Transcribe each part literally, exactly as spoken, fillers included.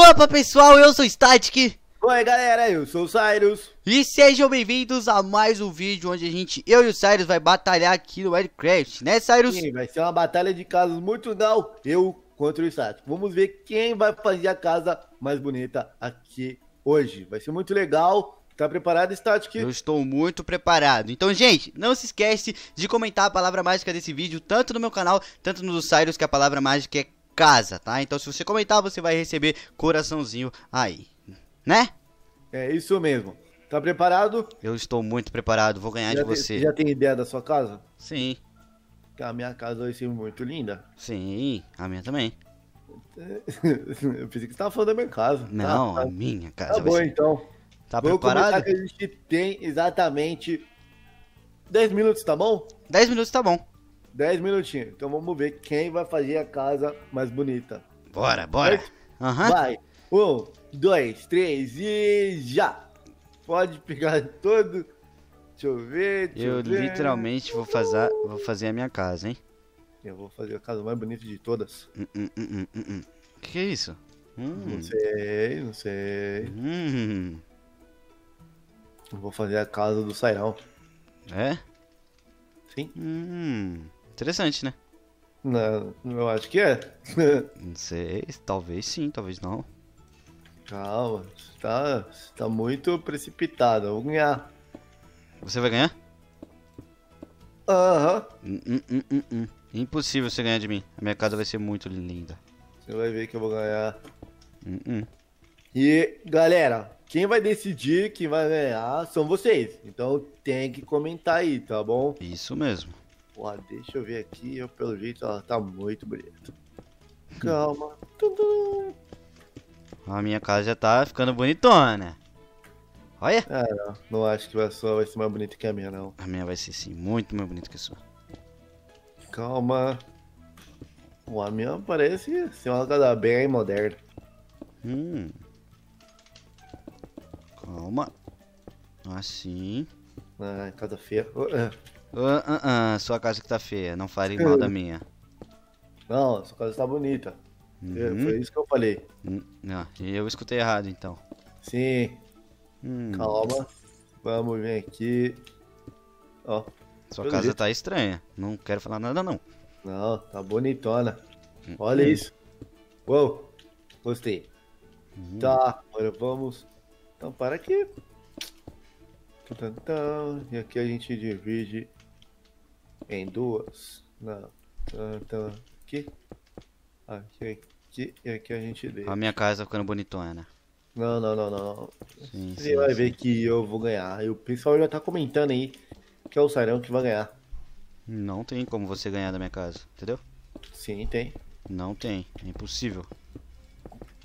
Opa pessoal, eu sou o S T quatro T I C. Oi galera, eu sou o Cyrus. E sejam bem-vindos a mais um vídeo onde a gente, eu e o Cyrus, vai batalhar aqui no Minecraft, né Cyrus? Sim, vai ser uma batalha de casas muito legal, eu contra o S T quatro T I C. Vamos ver quem vai fazer a casa mais bonita aqui hoje. Vai ser muito legal. Tá preparado, S T quatro T I C? Eu estou muito preparado. Então, gente, não se esquece de comentar a palavra mágica desse vídeo, tanto no meu canal, tanto no do Cyrus, que a palavra mágica é casa, tá? Então, se você comentar, você vai receber coraçãozinho aí, né? É isso mesmo. Tá preparado? Eu estou muito preparado, vou ganhar já de tem, você. Já tem ideia da sua casa? Sim. A minha casa vai ser muito linda. Sim, a minha também. Eu pensei que você tava falando da minha casa. Não, tá, a minha casa tá vai bom, ser... então. Tá Vou preparado? Que a gente tem exatamente dez minutos, tá bom? dez minutos tá bom. dez minutinhos. Então vamos ver quem vai fazer a casa mais bonita. Bora, bora. Aham. Vai. Um, dois, três e já. Pode pegar todo. Deixa eu ver. Deixa eu ver. literalmente vou fazer, vou fazer a minha casa, hein? Eu vou fazer a casa mais bonita de todas. Hum, hum, hum, hum, hum. Que que é isso? Hum. Não sei, não sei. Hum. Eu vou fazer a casa do Sairão. É? Sim. Hum, interessante, né? Não, eu acho que é. Não sei, talvez sim, talvez não. Calma, você tá, você tá muito precipitado. Eu vou ganhar. Você vai ganhar? Aham. Uhum. Hum, hum, hum, hum. Impossível você ganhar de mim. A minha casa vai ser muito linda. Você vai ver que eu vou ganhar. Hum, hum. E, galera... Quem vai decidir quem vai ganhar são vocês. Então tem que comentar aí, tá bom? Isso mesmo. Ó, deixa eu ver aqui. Eu, pelo jeito, ela tá muito bonita. Calma. A minha casa já tá ficando bonitona. Olha. É, não, não acho que a sua vai ser mais bonita que a minha, não. A minha vai ser, sim, muito mais bonita que a sua. Calma. Ó, a minha parece ser uma casa bem moderna. Hum... Calma. Assim. Ah, casa feia. Uh, uh. Uh, uh, uh, sua casa que tá feia. Não fale igual da minha. Não, sua casa tá bonita. Uhum. Foi isso que eu falei. Não, eu escutei errado, então. Sim. Hum. Calma. Vamos ver aqui. Ó. Sua casa bonito. Tá estranha. Não quero falar nada, não. Não, tá bonitona. Uhum. Olha isso. Uou. Gostei. Uhum. Tá, agora vamos... Então, para aqui. E aqui a gente divide em duas. Não. Aqui. Aqui, aqui. E aqui a gente deixa. A minha casa tá ficando bonitona. Não, não, não, não. Sim, Você sim, vai sim. ver que eu vou ganhar. E o pessoal já tá comentando aí que é o Sairão que vai ganhar. Não tem como você ganhar da minha casa, entendeu? Sim, tem. Não tem. É impossível.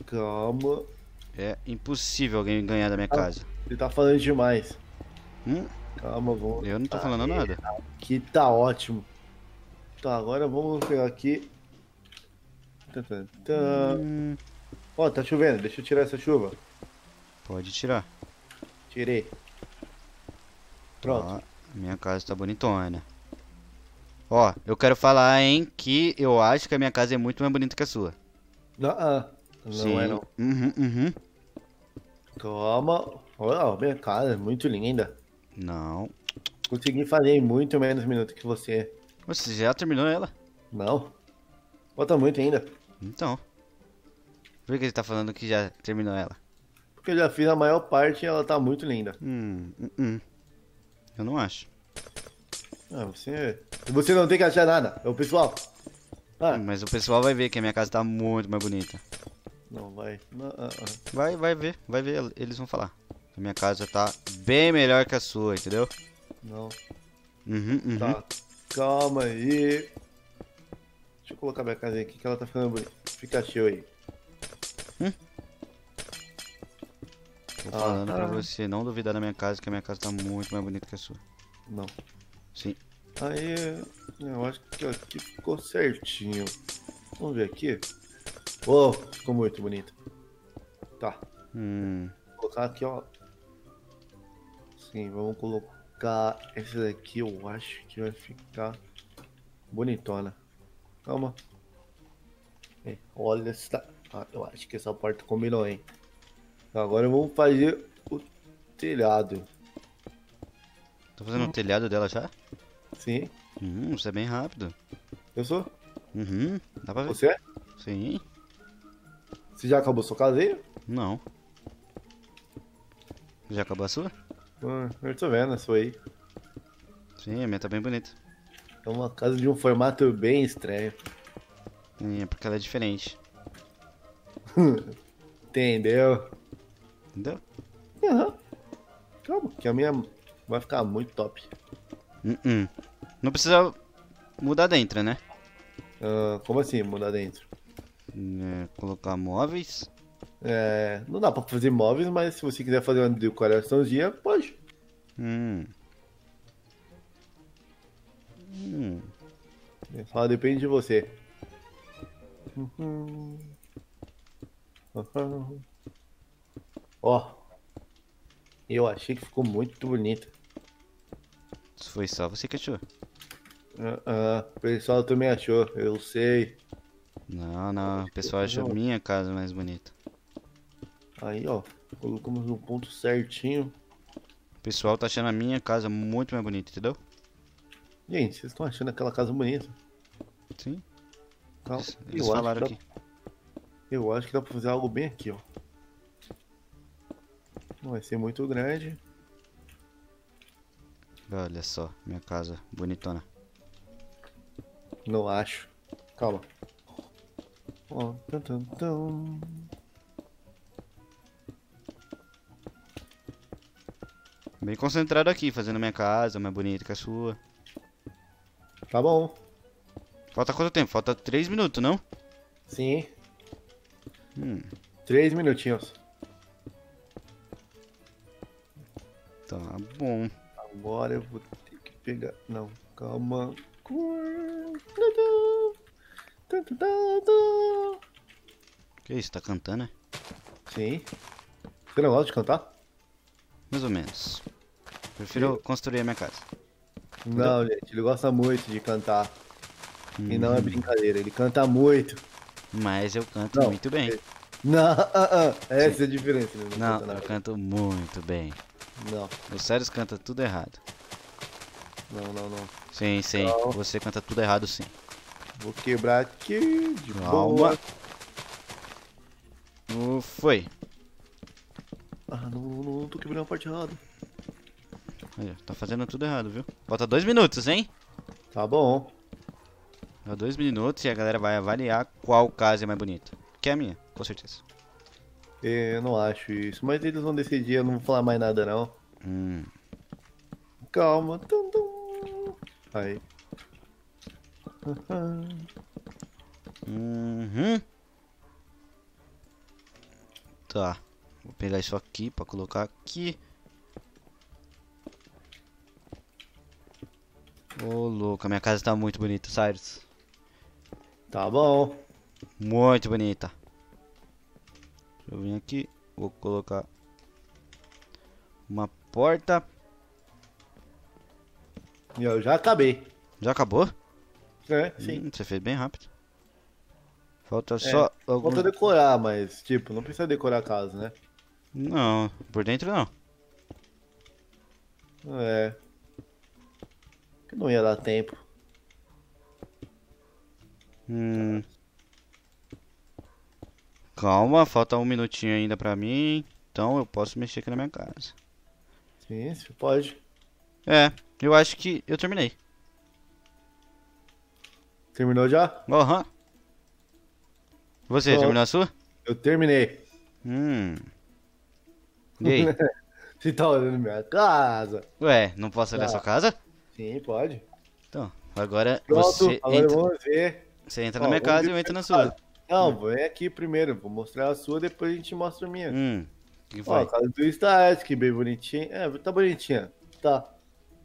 Calma. É impossível alguém ganhar da minha ah, casa. Você tá falando demais. Hum? Calma, vamos... Eu não tô falando Aê, nada. Aqui tá ótimo. Tá, agora vamos pegar aqui. Hum. Ó, tá chovendo. Deixa eu tirar essa chuva. Pode tirar. Tirei. Pronto. Ó, minha casa tá bonitona. Ó, eu quero falar, hein, que eu acho que a minha casa é muito mais bonita que a sua. Ah, ah. Não Sim. é não. Uhum, uhum. Calma. Olha, minha casa é muito linda. Não. Consegui fazer em muito menos minuto que você. Você já terminou ela? Não. Falta muito ainda. Então. Por que você tá falando que já terminou ela? Porque eu já fiz a maior parte e ela tá muito linda. Hum, hum, hum. Eu não acho. Ah, você... Você não tem que achar nada. É o pessoal. Ah. Mas o pessoal vai ver que a minha casa tá muito mais bonita. Não, vai. Não, não. Vai, vai ver, vai ver, eles vão falar. A minha casa tá bem melhor que a sua, entendeu? Não. Uhum, uhum. Tá, calma aí. Deixa eu colocar minha casa aqui que ela tá ficando bonita. Fica cheio aí. Hum? Tô ah, falando tá. pra você não duvidar da minha casa, que a minha casa tá muito mais bonita que a sua. Não. Sim. Aí, eu acho que aqui ficou certinho. Vamos ver aqui. Oh, ficou muito bonito. Tá. Hum. Vou colocar aqui, ó. Sim, vamos colocar essa daqui. Eu acho que vai ficar bonitona. Calma. É, olha essa Ah, eu acho que essa porta combinou, hein? Agora eu vou fazer o telhado. Tô fazendo o telhado dela já? Sim. Hum, você é bem rápido. Eu sou? Uhum, dá pra ver. Você é? Sim. Você já acabou sua caseira? Não. Já acabou a sua? Hum, eu tô vendo a sua aí. Sim, a minha tá bem bonita. É uma casa de um formato bem estranho. Sim, é porque ela é diferente. Entendeu? Entendeu? Aham. Uhum. Calma, que a minha vai ficar muito top. Uh-uh. Não precisa mudar dentro, né? Uh, como assim mudar dentro? É, colocar móveis? É, não dá pra fazer móveis, mas se você quiser fazer uma decoraçãozinha, pode. Hum. Hum. Só depende de você. Uhum. Uhum. Ó, eu achei que ficou muito bonito. Isso foi só você que achou? Ah, uh-uh, o pessoal também achou, eu sei. Não, não, o pessoal achou minha casa mais bonita. Aí, ó, colocamos no ponto certinho. O pessoal tá achando a minha casa muito mais bonita, entendeu? Gente, vocês estão achando aquela casa bonita? Sim. Então, eles eles eu falaram aqui. Dá... Eu acho que dá pra fazer algo bem aqui, ó. Não vai ser muito grande. Olha só, minha casa bonitona. Não acho. Calma. Ó, tum, tum, tum. Bem concentrado aqui, fazendo minha casa mais bonita que a sua. Tá bom. Falta quanto tempo? Falta três minutos, não? Sim. Hum. Três minutinhos. Tá bom. Agora eu vou ter que pegar... Não, calma. Que isso, tá cantando, né? Sim. Você não gosta de cantar? Mais ou menos. Prefiro Sim. construir a minha casa. Não, gente, ele gosta muito de cantar. Hum. E não é brincadeira, ele canta muito. Mas eu canto não, muito bem. Não, uh, uh, essa Sim. é a diferença. Não, não eu nada. canto muito bem. Não. O Cyrus canta tudo errado. Não, não, não. Sim, sim. Não. Você canta tudo errado, sim. Vou quebrar aqui de Calma. boa. Foi. Ah, não, não, não tô quebrando a parte errada. Aí, tá fazendo tudo errado, viu? Falta dois minutos, hein? Tá bom. Falta dois minutos e a galera vai avaliar qual casa é mais bonita. Que é a minha, com certeza. Eu não acho isso, mas eles vão decidir, eu não vou falar mais nada não. Hum. Calma. Tum, tum. Aí. Uhum. Tá. Vou pegar isso aqui pra colocar aqui. Ô, louco, a minha casa tá muito bonita, Cyrus. Tá bom. Muito bonita. Eu vim aqui, vou colocar uma porta. Eu já acabei. Já acabou? É, sim. Hum, você fez bem rápido. Falta é, só... Algum... Falta decorar, mas tipo, não precisa decorar a casa, né? Não, por dentro não. É. Que não ia dar tempo. Hum... Calma, falta um minutinho ainda pra mim, então eu posso mexer aqui na minha casa. Sim, você pode. É, eu acho que eu terminei. Terminou já? Aham. Uhum. Você, Bom, terminou a sua? Eu terminei. Hum. E aí? Você tá olhando minha casa? Ué, não posso olhar ah. sua casa? Sim, pode. Então, agora Pronto, você agora entra... Vamos ver. Você entra Ó, na minha casa e eu entro na sua. Casa. Não, hum. vem aqui primeiro, vou mostrar a sua, depois a gente mostra a minha. Hum, que Ó, a casa do S T quatro TIC, bem bonitinha. É, tá bonitinha, tá.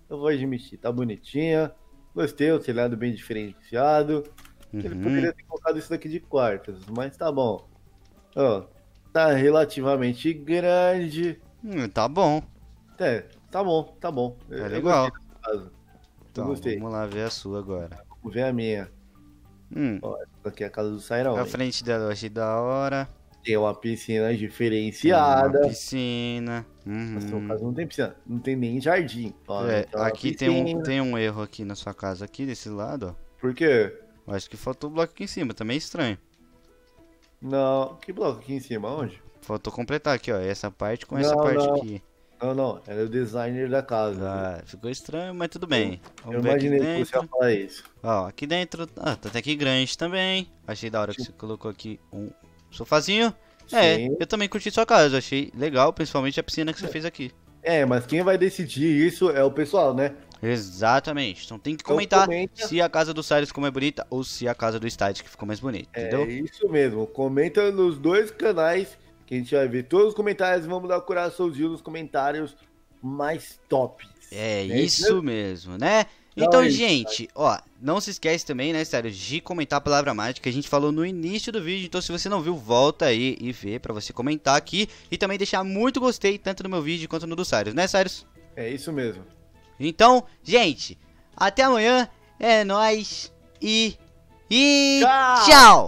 Eu vou admitir, tá bonitinha. Gostei, o telhado bem diferenciado. Uhum. Ele poderia ter colocado isso daqui de quartas, mas tá bom. Ó, tá relativamente grande. Hum, tá bom. É, tá bom, tá bom. É legal. Eu gostei, então, eu gostei. Vamos lá ver a sua agora. Vamos ver a minha. Hum. Ó, essa daqui é a casa do Sairão. A frente dela eu achei da hora. Tem uma piscina diferenciada. Tem uma piscina. Uhum. Na sua casa não tem piscina, não tem nem jardim. Ó, é, então aqui tem um, tem um erro aqui na sua casa, aqui desse lado, ó. Por quê? Eu acho que faltou o bloco aqui em cima, também é estranho. Não, que bloco aqui em cima? Onde? Faltou completar aqui, ó. Essa parte com não, essa parte não. aqui. Não, não, era o designer da casa. Ah, né? Ficou estranho, mas tudo bem. Vamos eu ver imaginei aqui dentro. Que você ia falar isso. Ó, aqui dentro. Ah, tá até aqui grande também. Achei da hora que você colocou aqui um sofazinho. Sim. É, eu também curti sua casa, achei legal, principalmente a piscina que você é. fez aqui. É, mas quem vai decidir isso é o pessoal, né? Exatamente, então tem que comentar então, comenta... se a casa do Cyrus ficou mais bonita ou se a casa do S T quatro TIC ficou mais bonita, é, entendeu? É isso mesmo, comenta nos dois canais que a gente vai ver todos os comentários e vamos dar o coraçãozinho nos comentários mais tops. É, né? Isso mesmo, né? Então, não, gente, isso, ó, não se esquece também, né, sério, de comentar a palavra mágica que a gente falou no início do vídeo. Então, se você não viu, volta aí e vê pra você comentar aqui e também deixar muito gostei, tanto no meu vídeo quanto no do Cyrus, né, Cyrus? É isso mesmo. Então, gente, até amanhã, é nóis e, e tchau! Tchau!